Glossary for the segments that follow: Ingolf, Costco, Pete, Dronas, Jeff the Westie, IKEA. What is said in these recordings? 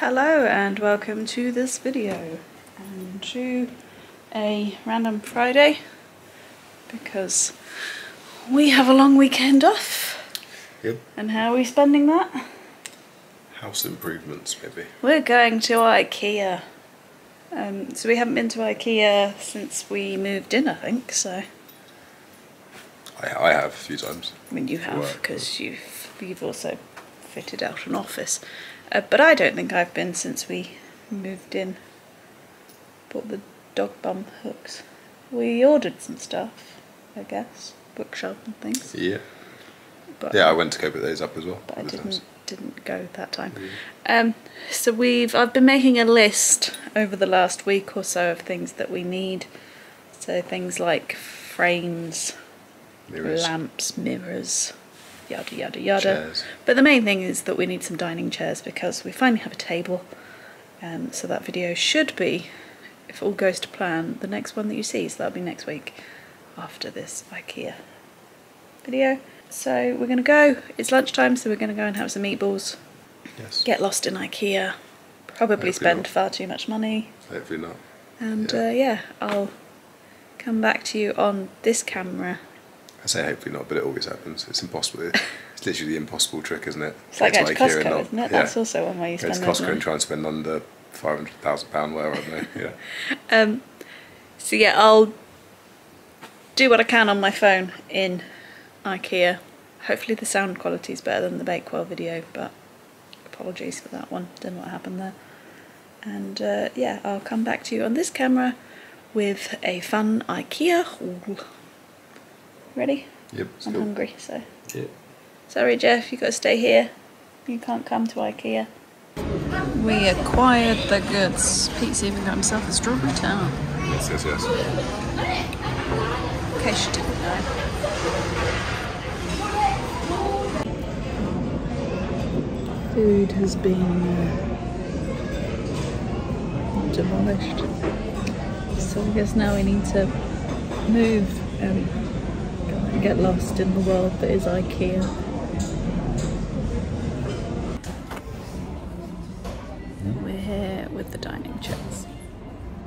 Hello and welcome to this video and to a random Friday because we have a long weekend off. Yep. And how are we spending that? House improvements, maybe. We're going to IKEA. So we haven't been to IKEA since we moved in, I think, so. I have a few times. I mean, you have, because you've also fitted out an office. But I don't think I've been since we moved in. Bought the dog bum hooks. We ordered some stuff, I guess. Bookshelf and things. Yeah. But yeah, I went to go put those up as well. But I didn't go that time. Yeah. So I've been making a list over the last week or so of things that we need. So things like frames, mirrors, lamps, mirrors, yada yada yada. Chairs. But the main thing is that we need some dining chairs because we finally have a table. So that video should be, if all goes to plan, the next one that you see. So that'll be next week after this IKEA video. So we're going to go. It's lunchtime, so we're going to go and have some meatballs. Yes. Get lost in IKEA. Probably spend far too much money. Hopefully not. And yeah. I'll come back to you on this camera. I say hopefully not, but it always happens. It's impossible. It's literally the impossible trick, isn't it? It's like going to Costco, isn't it? Yeah. That's also one way you spend money. Go to Costco and try and spend under £500,000 wear, I don't know. Yeah. So yeah, I'll do what I can on my phone in IKEA. Hopefully the sound quality is better than the Bakewell video, but apologies for that one. Don't know what happened there. And yeah, I'll come back to you on this camera with a fun IKEA haul. Ready? Yep. I'm hungry, so. Yep. Sorry, Jeff, you've got to stay here. You can't come to IKEA. We acquired the goods. Pete's even got himself a strawberry towel. Yes, yes, yes. In case you didn't know. Food has been demolished. So I guess now we need to move and get lost in the world that is IKEA. We're here with the dining chairs.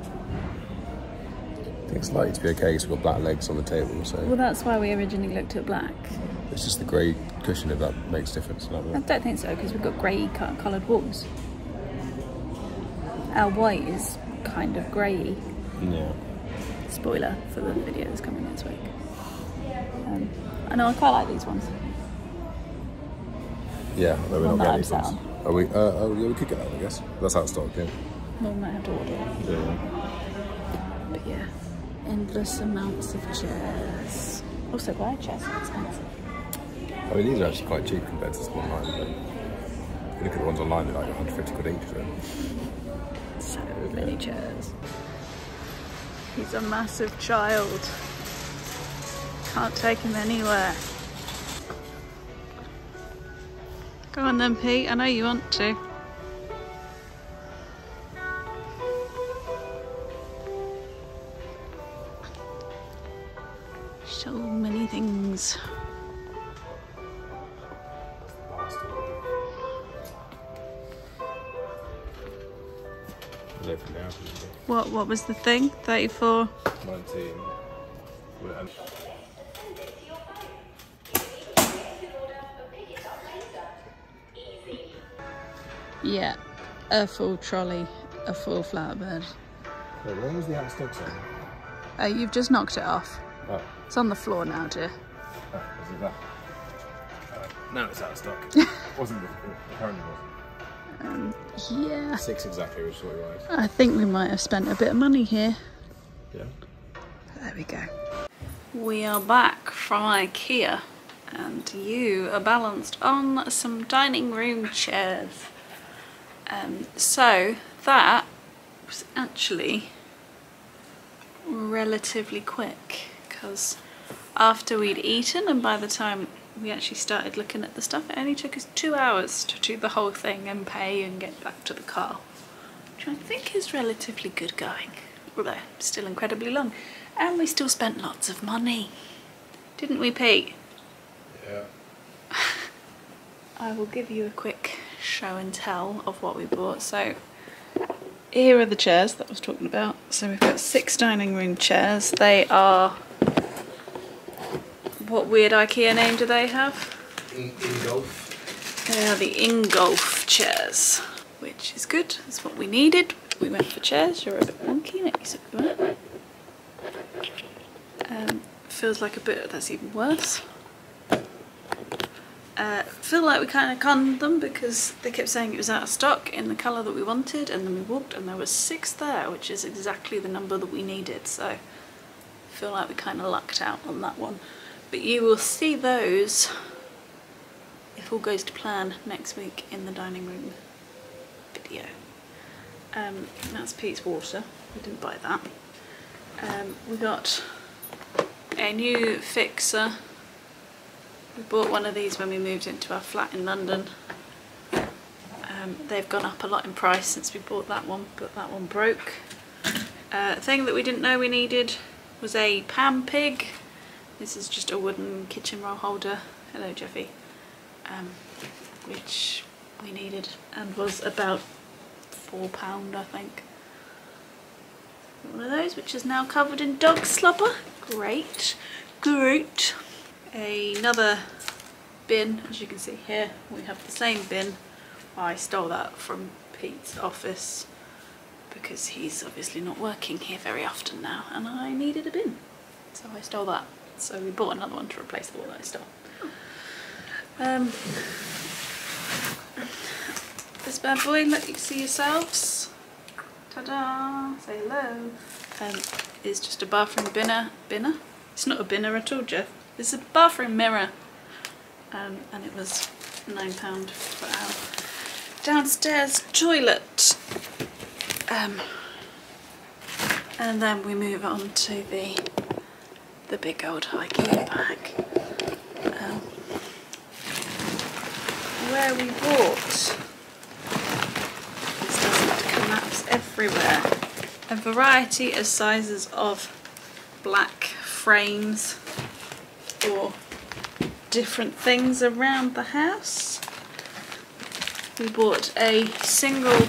I think it's likely to be okay because we've got black legs on the table. So. Well, that's why we originally looked at black. It's just the grey cushion, if that makes a difference. I don't think so because we've got grey coloured walls. Our white is kind of grey. Yeah. Spoiler for the video that's coming next week. I know, I quite like these ones. Yeah, although we're not getting these ones. Oh, we could get that, I guess. That's out of stock, yeah. Well, we might have to order it. Yeah. But yeah, endless amounts of chairs. Also, why chairs are expensive? I mean, these are actually quite cheap compared to this one online. But if you look at the ones online, they're like 150 quid each. Right? So many chairs. He's a massive child. Can't take him anywhere. Go on then, Pete, I know you want to. So many things. What was the thing? 34? 19. Yeah, a full trolley, a full flatbed. Wait, where was the out of stock sign? You've just knocked it off. Oh. It's on the floor now, dear. Oh, is it that? Now it's out of stock. Wasn't it? Apparently wasn't. Yeah. 6 exactly, which is what we wanted. I think we might have spent a bit of money here. Yeah. There we go. We are back from IKEA, and you are balanced on some dining room chairs. So that was actually relatively quick because after we'd eaten and by the time we actually started looking at the stuff, it only took us 2 hours to do the whole thing and pay and get back to the car, which I think is relatively good going, although still incredibly long. And we still spent lots of money, didn't we, Pete? Yeah. I will give you a quick show and tell of what we bought. So here are the chairs that I was talking about. So we've got 6 dining room chairs. They are, what weird IKEA name do they have? Ingolf. They are the Ingolf chairs, which is good. That's what we needed. We went for chairs. You're a bit wonky, don't you, Superman? Feels like a bit, that's even worse. Feel like we kind of conned them because they kept saying it was out of stock in the colour that we wanted, and then we walked and there was 6 there, which is exactly the number that we needed, so feel like we kind of lucked out on that one. But you will see those, if all goes to plan, next week in the dining room video. That's Pete's water, we didn't buy that. We got a new fixer. We bought one of these when we moved into our flat in London. They've gone up a lot in price since we bought that one, but that one broke. Thing that we didn't know we needed was a Pan Pig. This is just a wooden kitchen roll holder. Hello, Jeffy. Which we needed and was about £4, I think. One of those, which is now covered in dog slobber. Great, great. Another bin, as you can see here, we have the same bin. I stole that from Pete's office because he's obviously not working here very often now and I needed a bin, so I stole that. So we bought another one to replace the one that I stole. This bad boy, look, you can see yourselves. Ta-da, say hello. It's just a bathroom binner. Binner? It's not a binner at all, Jeff. It's a bathroom mirror, and it was £9 per hour. Downstairs toilet, and then we move on to the big old IKEA bag, where we bought. This doesn't collapse everywhere. A variety of sizes of black frames, or different things around the house. We bought a single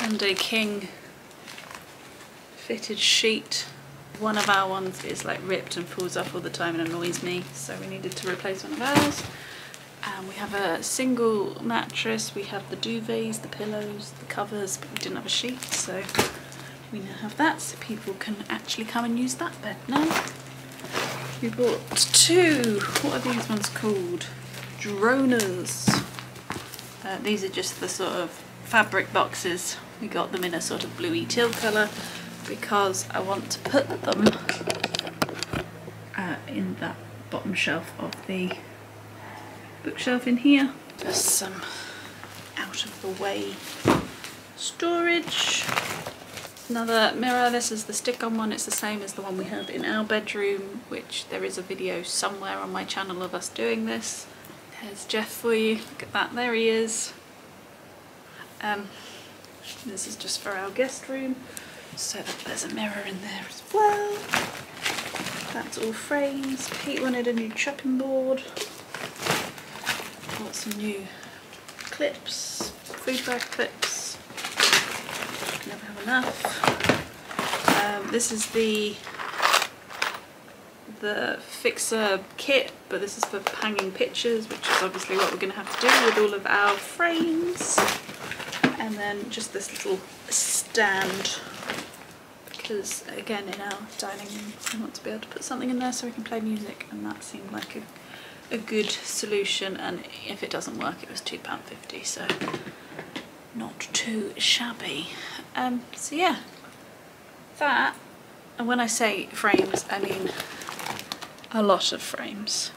and a king fitted sheet. One of our ones is like ripped and falls off all the time and annoys me, so we needed to replace one of ours. And we have a single mattress. We have the duvets, the pillows, the covers, but we didn't have a sheet, so we now have that, so people can actually come and use that bed now. We bought 2, what are these ones called? Dronas. These are just the sort of fabric boxes. We got them in a sort of bluey teal colour because I want to put them in that bottom shelf of the bookshelf in here. There's some out of the way storage. Another mirror, this is the stick-on one, it's the same as the one we have in our bedroom, which there is a video somewhere on my channel of us doing this. There's Jeff for you, look at that, there he is. This is just for our guest room, so that there's a mirror in there as well. That's all frames. Pete wanted a new chopping board. Got some new clips, food bag clips. Never have enough. This is the fixer kit, but this is for hanging pictures, which is obviously what we're going to have to do with all of our frames. And then just this little stand, because again in our dining room I want to be able to put something in there so we can play music, and that seemed like a good solution, and if it doesn't work it was £2.50, so not too shabby. So yeah, that, and when I say frames I mean a lot of frames.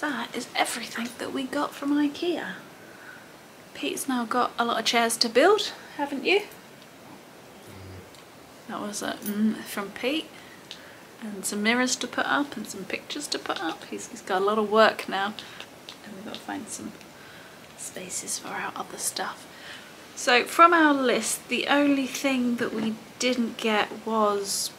That is everything that we got from IKEA. Pete's now got a lot of chairs to build, haven't you? That was a from Pete, and some mirrors to put up and some pictures to put up. He's got a lot of work now, and we've got to find some spaces for our other stuff. So from our list, the only thing that we didn't get was,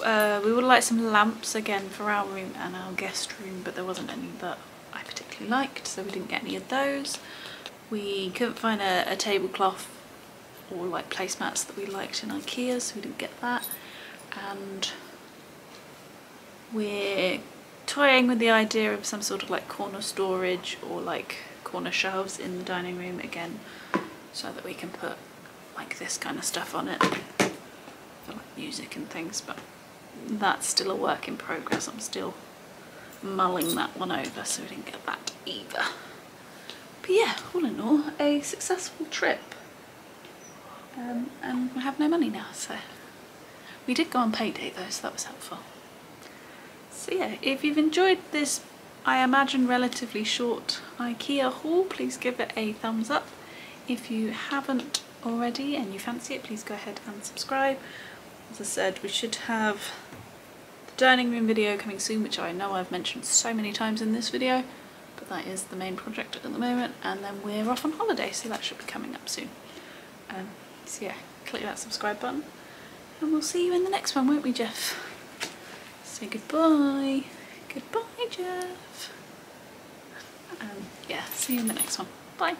we would like some lamps again for our room and our guest room, but there wasn't any that I particularly liked, so we didn't get any of those. We couldn't find a tablecloth or like placemats that we liked in IKEA, so we didn't get that. And we're toying with the idea of some sort of like corner storage or like corner shelves in the dining room again, so that we can put like this kind of stuff on it for like music and things, but that's still a work in progress. I'm still mulling that one over, so we didn't get that either. But yeah, all in all, a successful trip. And we have no money now, so we did go on payday though, so that was helpful. So yeah, if you've enjoyed this, I imagine, relatively short IKEA haul, please give it a thumbs up. If you haven't already and you fancy it, please go ahead and subscribe. As I said, we should have the dining room video coming soon, which I know I've mentioned so many times in this video, but that is the main project at the moment, and then we're off on holiday, so that should be coming up soon. So yeah, click that subscribe button, and we'll see you in the next one, won't we, Jeff? Say goodbye. Goodbye, Jeff. Yeah, see you in the next one. Bye.